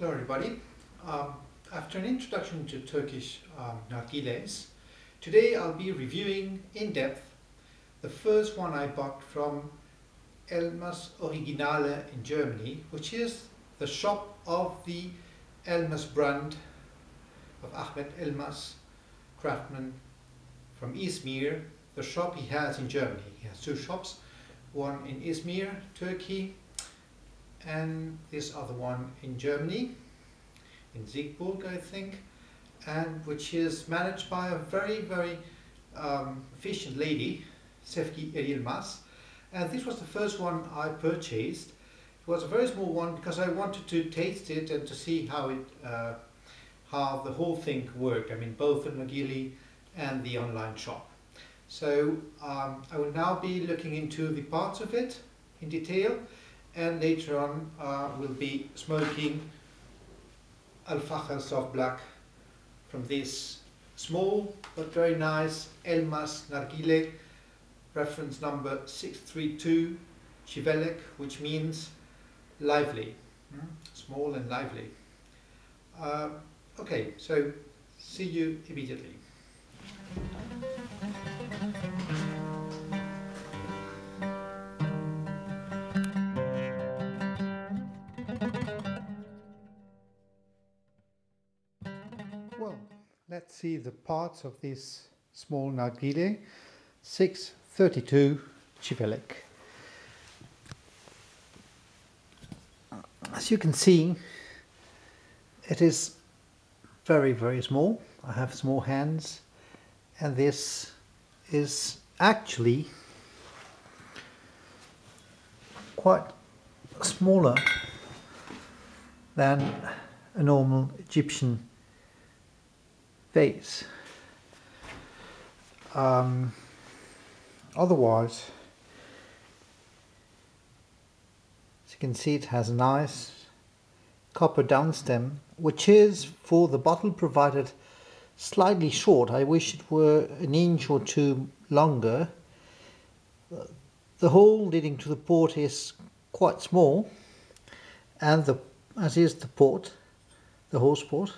Hello everybody. After an introduction to Turkish nargiles, today I'll be reviewing in depth the first one I bought from Elmas Originale in Germany, which is the shop of the Elmas brand of Ahmet Elmas, craftsman from Izmir, the shop he has in Germany. He has two shops, one in Izmir, Turkey, and this other one in Germany, in Siegburg, I think, and which is managed by a very, very efficient lady, Sefki Erilmas. And this was the first one I purchased. It was a very small one because I wanted to taste it and to see how it, how the whole thing worked. I mean, both the nargile and the online shop. So I will now be looking into the parts of it in detail, and later on we'll be smoking Al Fakher soft black from this small but very nice Elmas nargile, reference number 632, Civelek, which means lively, small and lively. Okay, so see you immediately. Let's see the parts of this small nargile, 632 Civelek. As you can see, it is very, very small. I have small hands, and this is actually quite smaller than a normal Egyptian vase. Otherwise, as you can see, it has a nice copper downstem, which is, for the bottle provided, slightly short. I wish it were an inch or two longer. The hole leading to the port is quite small, and the hose port,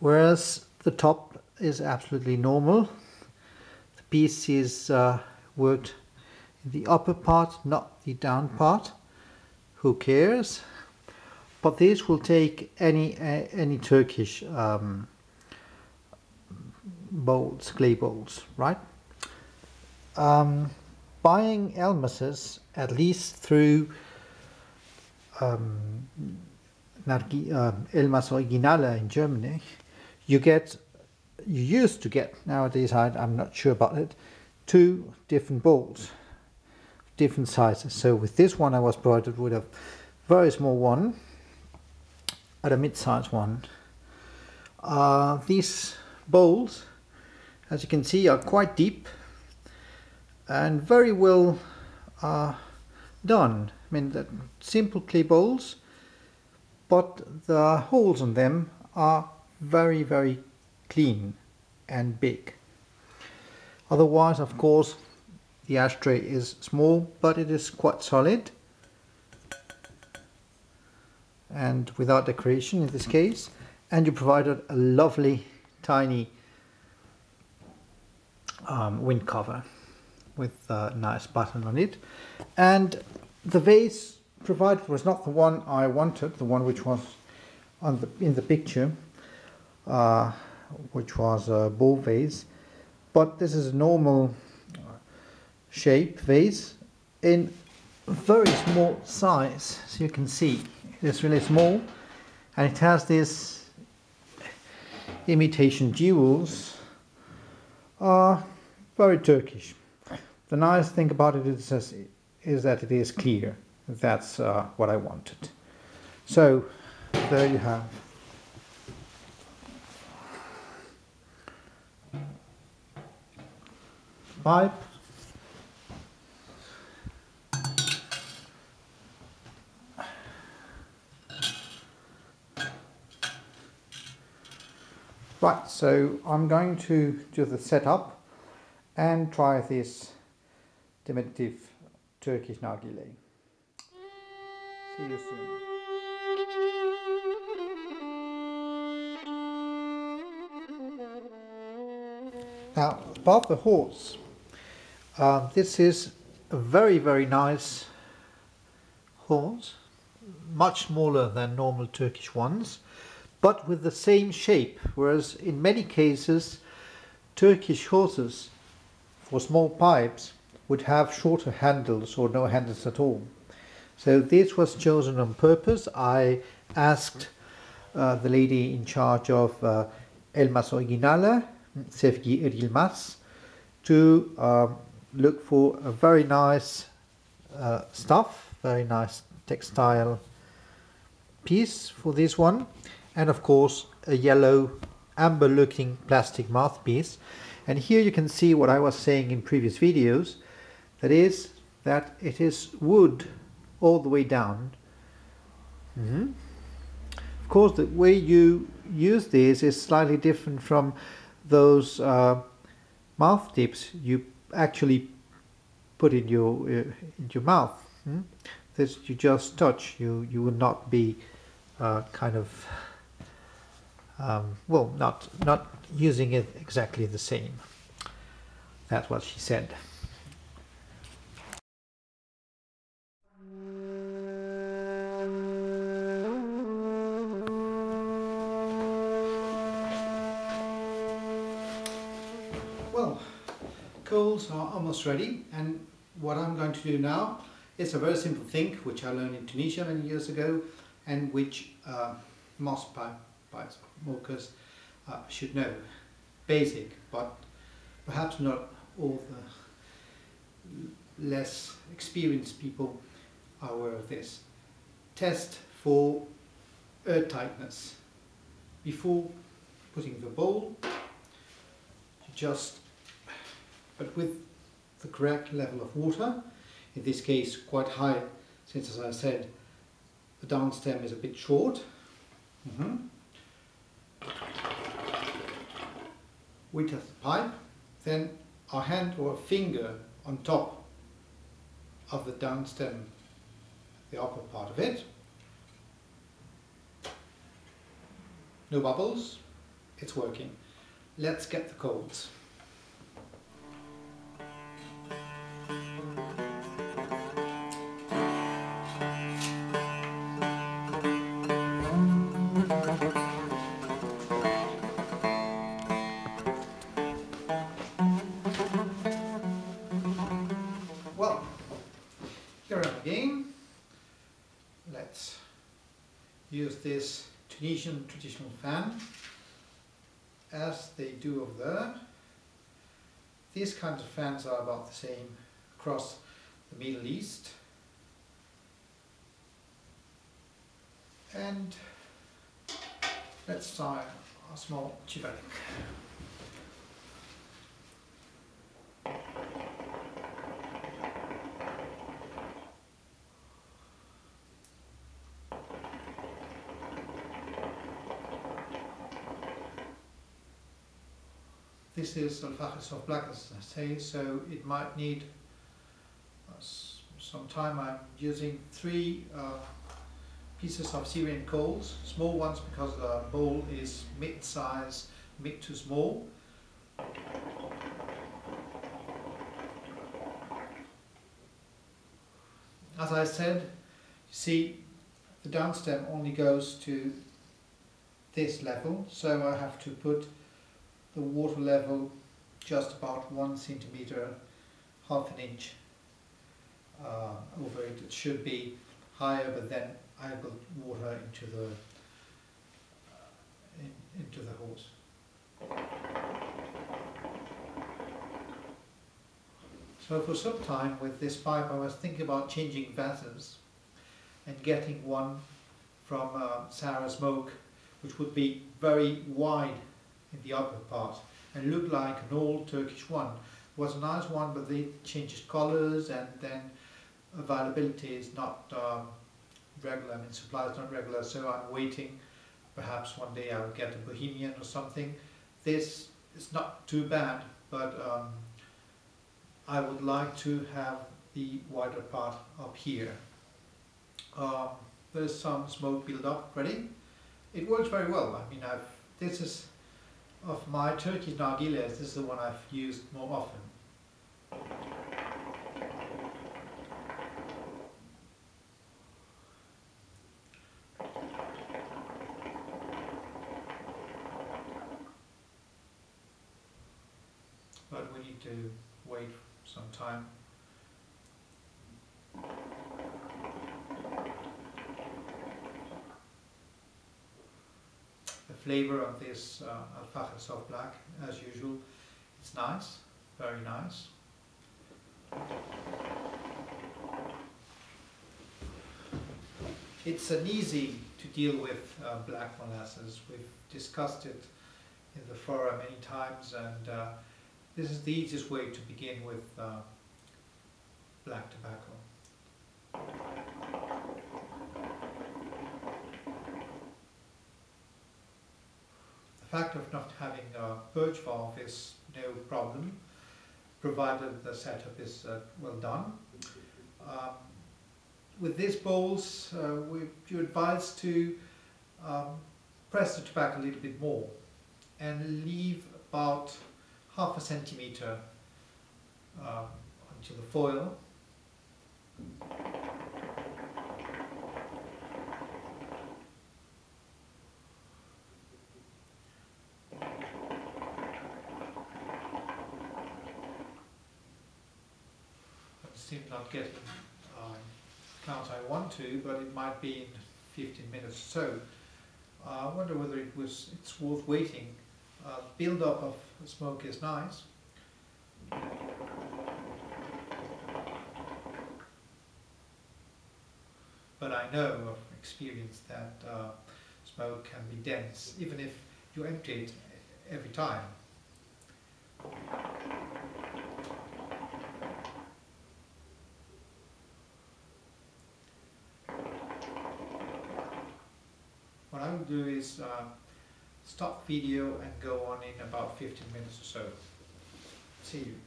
whereas the top is absolutely normal. The piece is worked in the upper part, not the down part. Who cares? But this will take any Turkish bowls, clay bowls, right? Buying Elmases, at least through Elmas Originale in Germany, you used to get, nowadays I'm not sure about it, two different bowls, different sizes. So with this one I was provided with a very small one and a mid-sized one. These bowls, as you can see, are quite deep and very well done. I mean, they're simple clay bowls, but the holes on them are very, very clean and big. Otherwise, of course, the ashtray is small, but it is quite solid and without decoration in this case. And you provided a lovely tiny wind cover with a nice button on it. And the vase provided was not the one I wanted, the one which was on in the picture, which was a bowl vase, but this is a normal shape vase in very small size. As you can see, it's really small, and it has these imitation jewels, very Turkish. The nice thing about it is that it is clear. That's what I wanted. So there you have. Pipe, right? So I'm going to do the setup and try this diminutive Turkish nargile. See you soon. Now, about the horse, this is a very, very nice horse, much smaller than normal Turkish ones, but with the same shape, whereas in many cases Turkish horses for small pipes would have shorter handles or no handles at all. So this was chosen on purpose. I asked the lady in charge of Elmas Originale, Sefki Erilmas, to look for a very nice stuff, very nice textile piece for this one, and of course a yellow amber looking plastic mouthpiece. And here you can see what I was saying in previous videos, that is that it is wood all the way down. Of course the way you use this is slightly different from those mouth tips you actually put in your mouth. This you just touch, you will not be kind of well, not using it exactly the same. That's what she said. Well, coals are almost ready, and what I'm going to do now is a very simple thing which I learned in Tunisia many years ago, and which most pipe smokers should know. Basic, but perhaps not all the less experienced people are aware of this. Test for airtightness. Before putting the bowl, you just, but with the correct level of water, in this case quite high, since as I said the down stem is a bit short, width of the pipe, then our hand or a finger on top of the down stem, the upper part of it. No bubbles, it's working. Let's get the coals. Use this Tunisian traditional fan, as they do over there. These kinds of fans are about the same across the Middle East. And let's try a small Civelek. This is Al Fakher soft black, as I say, so it might need some time. I'm using 3 pieces of Syrian coals, small ones because the bowl is mid-size, mid to small. As I said, you see the downstem only goes to this level, so I have to put the water level just about 1 centimeter, half an inch over it. It should be higher, but then I put water into the hose. So for some time with this pipe, I was thinking about changing vessels and getting one from Sarah Smoke, which would be very wide in the upper part and looked like an old Turkish one. It was a nice one, but they changed colors, and then availability is not regular. I mean, supply is not regular, so I'm waiting. Perhaps one day I'll get a Bohemian or something. This is not too bad, but I would like to have the wider part up here. There's some smoke build up ready. It works very well. I mean, this is Of my Turkish nargiles, this is the one I've used more often. But we need to wait some time. Flavor of this Al Fakher soft black, as usual, it's nice, very nice. It's an easy to deal with black molasses. We've discussed it in the forum many times, and this is the easiest way to begin with black tobacco. The fact of not having a purge valve is no problem, provided the setup is well done. With these bowls, you're advised to press the tobacco a little bit more and leave about half a centimeter onto the foil. Not getting the count I want to, but it might be in 15 minutes or so. I wonder whether it's worth waiting. Build up of smoke is nice. But I know of experience that smoke can be dense, even if you empty it every time. Do is stop video and go on in about 15 minutes or so. See you.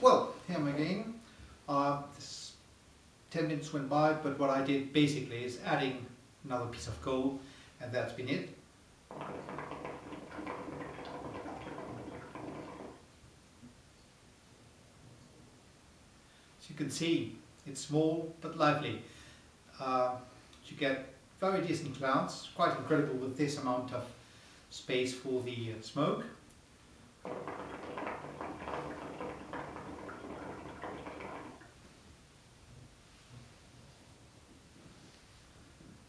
Well, here I'm again. 10 minutes went by, but what I did basically is adding another piece of coal, and that's been it. As you can see, it's small but lively. You get very decent clouds, quite incredible with this amount of space for the smoke.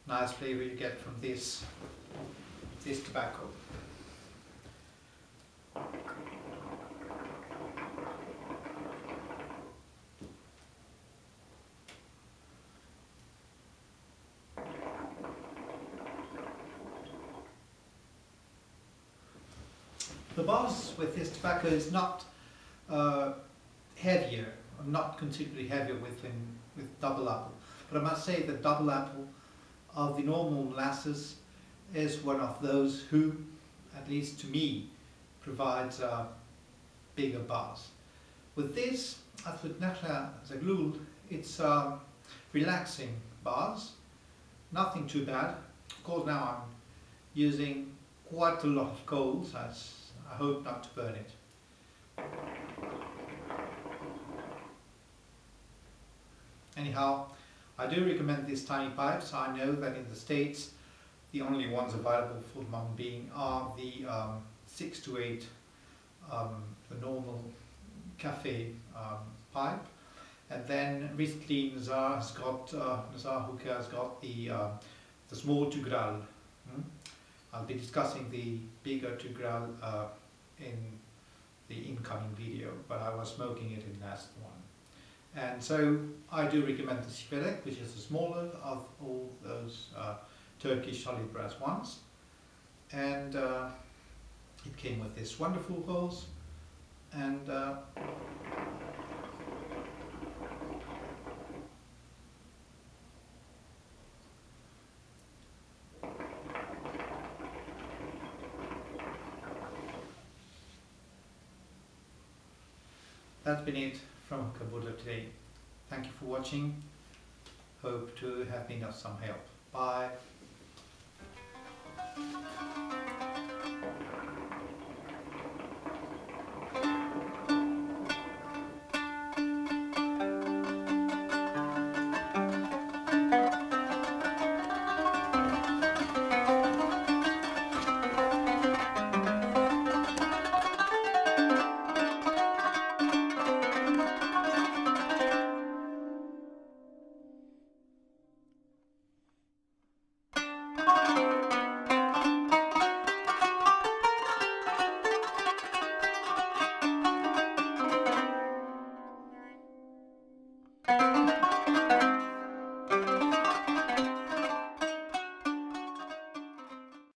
Nice flavor you get from this tobacco. The bars with this tobacco is not heavier, not considerably heavier with double apple, but I must say that double apple of the normal molasses is one of those who, at least to me, provides bigger bars. With this, as with Nakhla Zagloul, it's relaxing bars, nothing too bad. Of course, now I'm using quite a lot of coals, as I hope not to burn it. Anyhow, I do recommend these tiny pipes. I know that in the States the only ones available for the human being are the 6 to 8, the normal cafe pipe, and then recently Nazar Hooker has got the small Tugral. I'll be discussing the bigger Tugral in the incoming video, but I was smoking it in the last one. And so I do recommend the Civelek, which is the smaller of all those Turkish solid brass ones. And it came with this wonderful hose. And that's been it from Hookah-Burdar today. Thank you for watching. Hope to have been of some help. Bye.